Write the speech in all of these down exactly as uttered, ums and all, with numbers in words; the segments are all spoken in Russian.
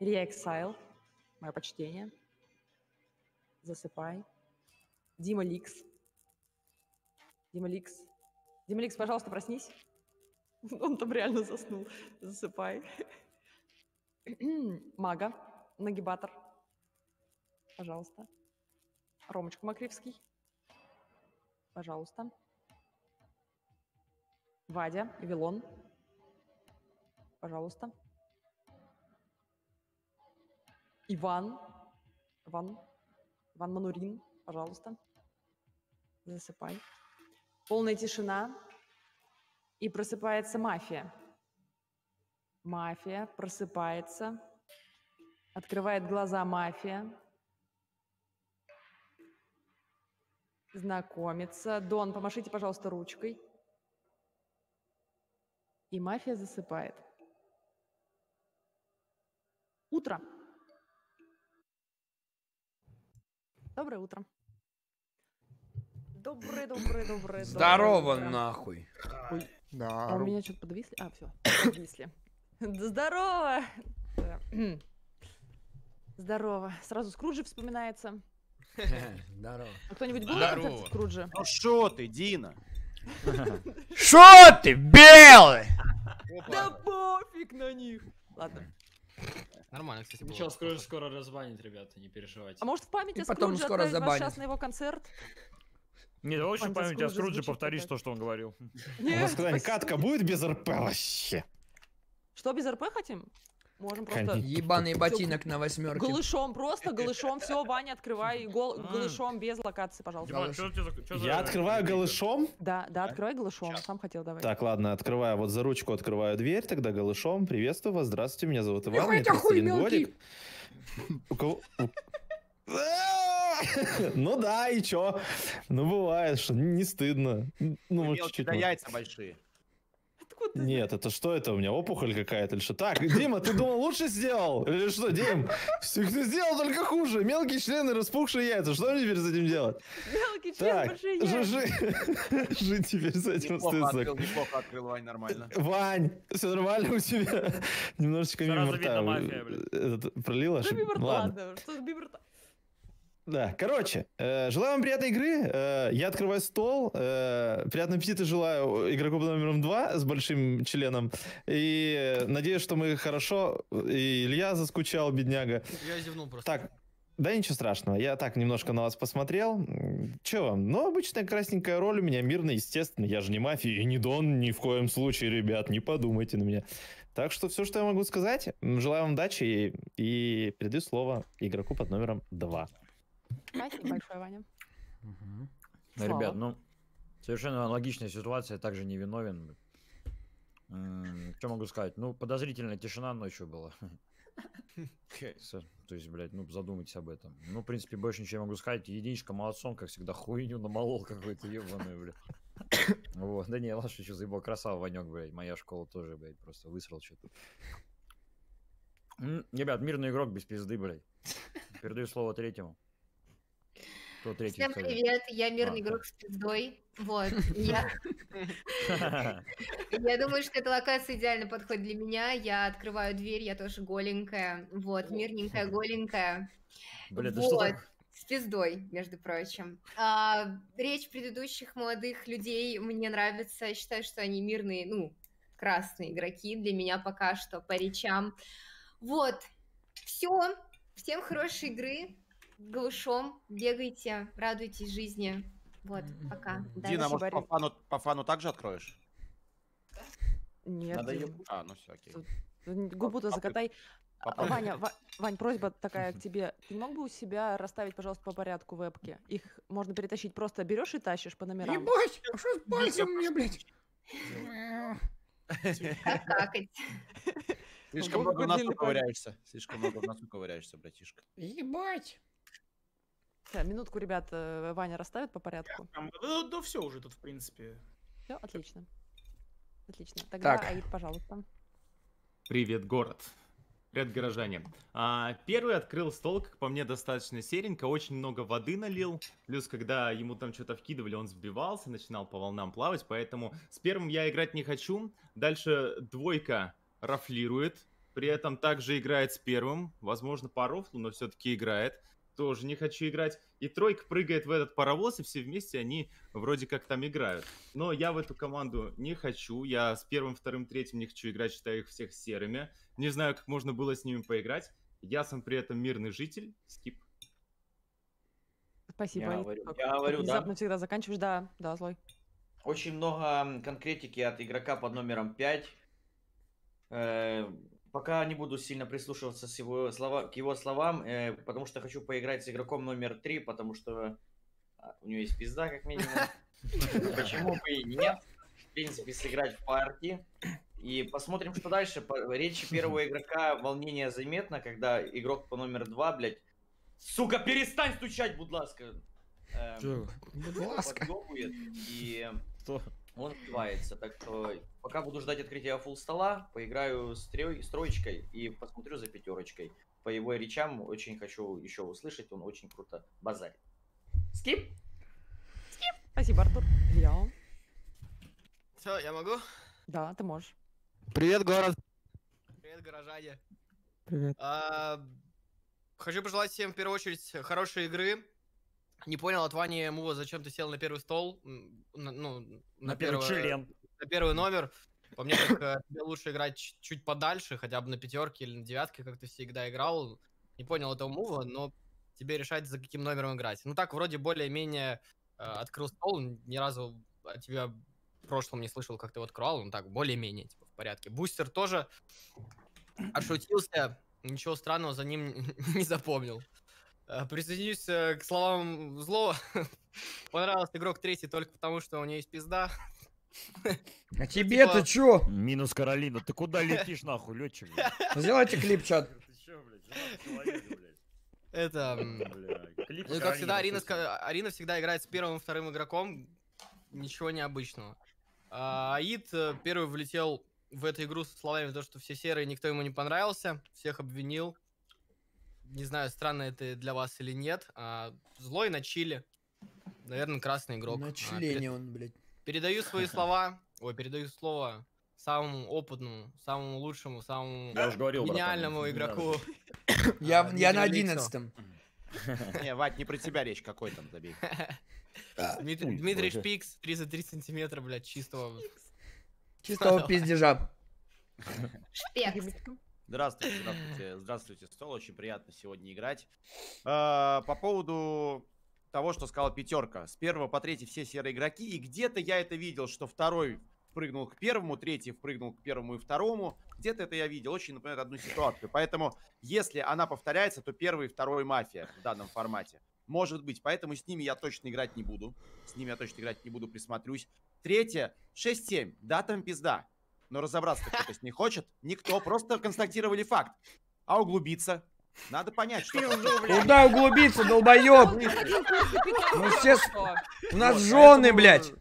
Илья Exile, мое почтение. Засыпай. Дима Ликс. Дима Ликс. Дима Ликс, пожалуйста, проснись. Он там реально заснул. Засыпай. Мага Нагибатор. Пожалуйста. Ромочка Мокривский. Пожалуйста. Вадя Вилон. Пожалуйста. Иван. Иван. Иван Манурин. Пожалуйста. Засыпай. Полная тишина. И просыпается мафия. Мафия просыпается. Открывает глаза мафия. Знакомится. Дон, помашите, пожалуйста, ручкой. И мафия засыпает. Утро. Доброе утро. Доброе, доброе, доброе. Здорово, доброе нахуй. Ой. Да. А у меня что-то подвисли? А, все, подвисли. Здорово. Здорово. Сразу Скруджи вспоминается. Здорово. А кто-нибудь был на концерте Скруджи? Ну шо ты, Дина? Шо ты, белый? Да пофиг на них. Ладно. Нормально, кстати, было. Ничего, Скруджи скоро разбанит, ребята, не переживайте. А может в памяти о Скрудже отправить вас сейчас на его концерт? Нет, в общем, память о Скрудже повторишь то, что он говорил. У нас когда-нибудь катка будет без РП вообще? Что, без РП хотим? Можем просто... Ебаный ботинок на восьмерке. Голышом, просто голышом, все, Ваня, открывай голышом без локации, пожалуйста. Я открываю голышом? Да, да, открывай голышом, сам хотел, давай. Так, ладно, открываю, вот за ручку открываю дверь, тогда голышом, приветствую вас, здравствуйте, меня зовут Иван, мне тридцать один годик. У кого... Ну да, и чё? Ну бывает, что не стыдно. Ну чуть-чуть. Да яйца большие. Нет, это что это у меня? Опухоль какая-то или что? Так, Дима, ты думал, лучше сделал? Или что, Дим? Все, ты сделал только хуже. Мелкие члены, распухшие яйца. Что мне теперь с этим делать? Мелкие члены, большие яйца. Жить теперь с этим стыдно. Неплохо открыл, Вань, нормально. Вань, все нормально у тебя? Немножечко мимо рта. Пролила? Ладно. Да, короче, э, желаю вам приятной игры, э, я открываю стол, э, приятного аппетита желаю игроку под номером два с большим членом, и э, надеюсь, что мы хорошо, и Илья заскучал, бедняга. Я зевнул просто. Так, да ничего страшного, я так немножко на вас посмотрел, че вам, ну обычная красненькая роль у меня, мирная, естественно, я же не мафия и не Дон, ни в коем случае, ребят, не подумайте на меня. Так что все, что я могу сказать, желаю вам удачи и, и передаю слово игроку под номером два. Спасибо большое, Ваня. Угу. Ну, ребят, ну, совершенно аналогичная ситуация, также невиновен. М-м, что могу сказать? Ну, подозрительная тишина ночью была. То есть, блядь, ну, задумайтесь об этом. Ну, в принципе, больше ничего не могу сказать. Единичка молодцом, как всегда, хуйню намолол какой-то ебаную, блядь. Вот, да не, ладно, еще заебал, красава, Ванек, блядь. Моя школа тоже, блядь, просто высрал что-то. Ребят, мирный игрок без пизды, блядь. Передаю слово третьему. Третий, Всем привет, кто? Я мирный а, игрок да. с пиздой. Вот. Я думаю, что эта локация идеально подходит для меня. Я открываю дверь, я тоже голенькая. Вот, мирненькая, голенькая. Вот, с пиздой, между прочим. Речь предыдущих молодых людей мне нравится. Я считаю, что они мирные, ну, красные игроки для меня пока что по речам. Вот, все. Всем хорошей игры. Глушом, бегайте, радуйтесь жизни. Вот, пока. Дина, может, по фану, по фану также откроешь? Нет. Надо ее... А, ну все, окей. Губу-то закатай. Попробуй. Ваня, Ва... Вань, просьба такая к тебе. Ты мог бы у себя расставить, пожалуйста, по порядку вебки? Их можно перетащить. Просто берешь и тащишь по номерам. Ебать, что с пальцем мне, блядь? Как какать? Слишком много в носу ковыряешься. Слишком много в носу ковыряешься, братишка. Ебать. Минутку, ребят, Ваня расставит по порядку. Да, да, да, все уже тут, в принципе. Все, отлично. Отлично. Тогда, так. Аид, пожалуйста. Привет, город. Привет, горожане. А, первый открыл стол, как по мне, достаточно серенько. Очень много воды налил. Плюс, когда ему там что-то вкидывали, он сбивался, начинал по волнам плавать. Поэтому с первым я играть не хочу. Дальше двойка рафлирует. При этом также играет с первым. Возможно, по рофлу, но все-таки играет. Тоже не хочу играть. И тройка прыгает в этот паровоз, и все вместе они вроде как там играют. Но я в эту команду не хочу. Я с первым, вторым, третьим не хочу играть, считаю их всех серыми. Не знаю, как можно было с ними поиграть. Я сам при этом мирный житель. Скип. Спасибо. Я говорю, я говорю, внезапно да. всегда заканчиваешь. Да, да, злой. Очень много конкретики от игрока под номером пять. Э-э- Пока не буду сильно прислушиваться с его слова, к его словам, э, потому что хочу поиграть с игроком номер три, потому что у него есть пизда, как минимум. Почему бы и нет? В принципе, сыграть в партии. И посмотрим, что дальше. По речи первого игрока волнение заметно, когда игрок по номер два, блядь. Сука, перестань стучать, будь ласка. Эм, будь ласка. И Кто? Он открывается. Так что пока буду ждать открытия фулл стола, поиграю с, трё... с троечкой и посмотрю за пятерочкой. По его речам очень хочу еще услышать, он очень круто базарит. Скип! Скип! Спасибо, Артур. Илья. Все, я могу? Да, ты можешь. Привет, город. Привет, горожане. Привет. А, хочу пожелать всем в первую очередь хорошей игры. Не понял от Вани Мува, зачем ты сел на первый стол, на, ну, на, на, первый, член. на первый номер. По мне, так, тебе лучше играть чуть подальше, хотя бы на пятерке или на девятке, как ты всегда играл. Не понял этого Мува, но тебе решать, за каким номером играть. Ну так, вроде более-менее э, открыл стол, ни разу от тебя в прошлом не слышал, как ты его открывал. Ну так, более-менее, типа, в порядке. Бустер тоже отшутился, ничего странного за ним не запомнил. Присоединюсь к словам злого. Понравился игрок третий только потому, что у нее есть пизда. А тебе-то типа... чё? Минус Каролина. Ты куда летишь, нахуй, летчик? Сделайте клип, чат. Это... Ну, как всегда, Арина всегда играет с первым и вторым игроком. Ничего необычного. Аид первый влетел в эту игру со словами, то, что все серые, никто ему не понравился. Всех обвинил. Не знаю, странно это для вас или нет. А, злой на чиле. Наверное, красный игрок. На члене а, перед... он, блядь. Передаю свои слова. Ой, передаю слово самому опытному, самому лучшему, самому я говорил, гениальному братан, игроку. Я, а, я на одиннадцатом. Не, Вадь, не про тебя речь, какой там забей. Дмитрий Шпикс, тридцать три сантиметра, блядь, чистого. Чистого пиздежа. Шпикс. Здравствуйте, здравствуйте, здравствуйте, стол, очень приятно сегодня играть. Э, по поводу того, что сказала пятерка. С первого по третий все серые игроки, и где-то я это видел, что второй впрыгнул к первому, третий впрыгнул к первому и второму. Где-то это я видел, очень напоминает одну ситуацию. Поэтому, если она повторяется, то первый и второй мафия в данном формате. Может быть, поэтому с ними я точно играть не буду. С ними я точно играть не буду, присмотрюсь. Третье, шесть-семь, да, там пизда. Но разобраться кто-то не хочет. Никто. Просто констатировали факт. А углубиться? Надо понять, что... Куда углубиться, долбоёб? Ну, все... У нас жены, блядь.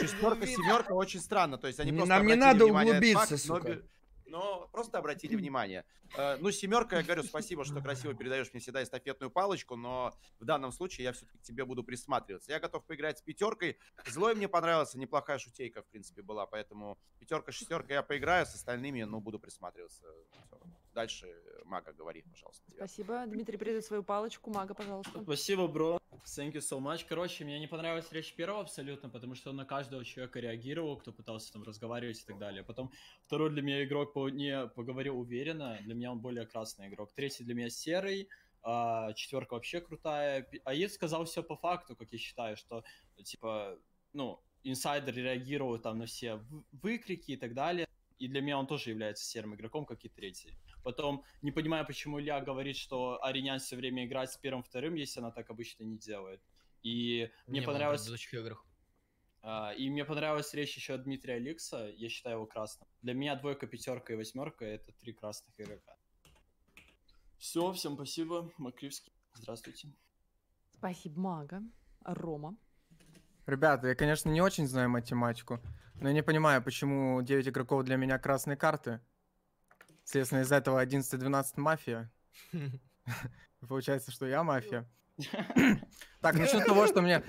Шестерка, семерка очень странно. То есть они просто нам не надо углубиться, сука. Но просто обратили внимание. Ну, семерка, я говорю, спасибо, что красиво передаешь мне всегда эстафетную палочку, но в данном случае я все-таки к тебе буду присматриваться. Я готов поиграть с пятеркой. Злой мне понравился, неплохая шутейка, в принципе, была. Поэтому пятерка, шестерка я поиграю, с остальными, ну, буду присматриваться. Все. Дальше Мага, говори, пожалуйста. Тебя. Спасибо. Дмитрий, передай свою палочку. Мага, пожалуйста. Спасибо, бро. Thank you so much. Короче, мне не понравилась речь первого абсолютно, потому что он на каждого человека реагировал, кто пытался там разговаривать и так далее. Потом второй для меня игрок по... не поговорил уверенно. Для меня он более красный игрок. Третий для меня серый. А, четверка вообще крутая. Аид сказал все по факту, как я считаю, что типа, ну, инсайдер реагировал там на все выкрики и так далее. И для меня он тоже является серым игроком, как и третий. Потом, не понимаю, почему Илья говорит, что Аринян все время играет с первым-вторым, если она так обычно не делает. И мне, мне понравилось... Uh, и мне понравилась речь еще от Дмитрия Алекса, я считаю его красным. Для меня двойка, пятерка и восьмерка — это три красных игрока. Все, всем спасибо. Мокривский, здравствуйте. Спасибо, Мага. Рома. Ребята, я, конечно, не очень знаю математику, но я не понимаю, почему девять игроков для меня красные карты. Соответственно, из этого одиннадцать-двенадцать мафия. Получается, что я мафия. Так, начну с того, что мне...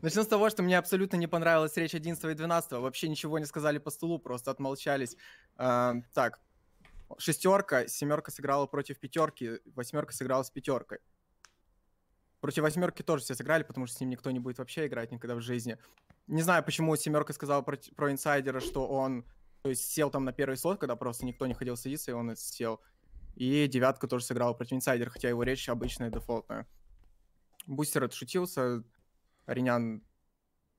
Начну с того, что мне абсолютно не понравилась речь одиннадцатого и двенадцатого. Вообще ничего не сказали по столу, просто отмолчались. Так, Шестерка, семерка сыграла против пятерки, восьмерка сыграла с пятеркой. Против восьмерки тоже все сыграли, потому что с ним никто не будет вообще играть никогда в жизни. Не знаю, почему семерка сказала про, про инсайдера, что он то есть, сел там на первый слот, когда просто никто не хотел садиться, и он сел. И девятка тоже сыграла против инсайдера, хотя его речь обычная, дефолтная. Бустер отшутился, Аринян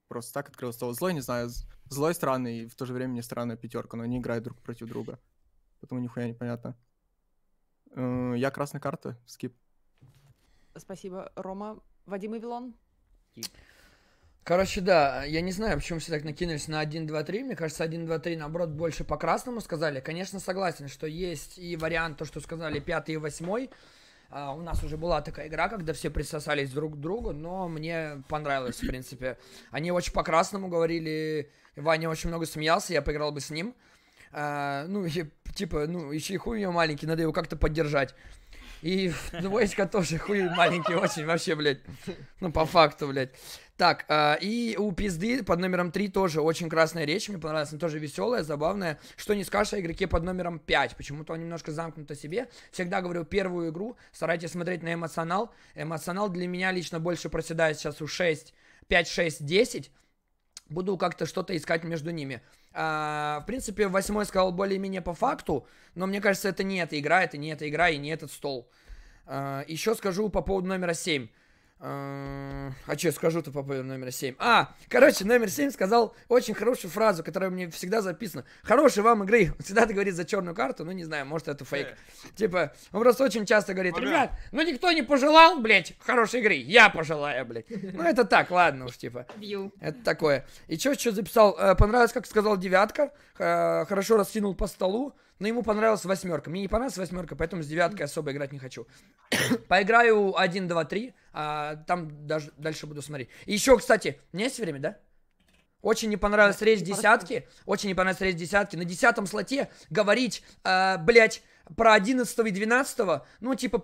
просто так открыл стол. Злой, не знаю, злой странный, и в то же время не странная пятерка, но они играют друг против друга. Поэтому нихуя непонятно. Я красная карта, скип. Спасибо, Рома. Вадим и Вилон. Короче, да, я не знаю, почему все так накинулись на один, два, три. Мне кажется, один, два, три, наоборот, больше по красному сказали. Конечно, согласен, что есть и вариант, то, что сказали пятый и восьмой. Uh, у нас уже была такая игра, когда все присосались друг к другу, но мне понравилось, в принципе. Они очень по-красному говорили, Ваня очень много смеялся, я поиграл бы с ним. Uh, ну, и, типа, ну, еще и хуй у него маленький, надо его как-то поддержать. И двоечка тоже хуй маленький очень, вообще, блядь. Ну, по факту, блядь. Так, э, и у пизды под номером три тоже очень красная речь. Мне понравилась, она тоже веселая, забавная. Что не скажешь о игроке под номером пять. Почему-то он немножко замкнут о себе. Всегда говорю, первую игру старайтесь смотреть на эмоционал. Эмоционал для меня лично больше проседает сейчас у шесть, пять, шесть, десять. Буду как-то что-то искать между ними. А, в принципе, восьмой сказал более-менее по факту, но мне кажется, это не эта игра, это не эта игра и не этот стол. А, еще скажу по поводу номера семь. А, а что скажу-то по поводу номера семь? А, короче, номер семь сказал очень хорошую фразу, которая мне всегда записана. Хорошей вам игры. Он всегда-то говорит за черную карту, ну не знаю, может это фейк. Yeah. Типа, он просто очень часто говорит, ребят, ну никто не пожелал, блядь, хорошей игры. Я пожелаю, блядь. Ну это так, ладно уж, типа. Это такое. И что еще записал? Понравилось, как сказал девятка. Хорошо раскинул по столу. Но ему понравилась восьмерка. Мне не понравилась восьмерка, поэтому с девяткой особо играть не хочу. Поиграю один, два, три. А там даже дальше буду смотреть. И еще, кстати, у меня есть время, да? Очень не понравилась речь десятки. Очень не понравилась речь десятки. На десятом слоте говорить, а, блядь, про одиннадцатого и двенадцатого. Ну, типа...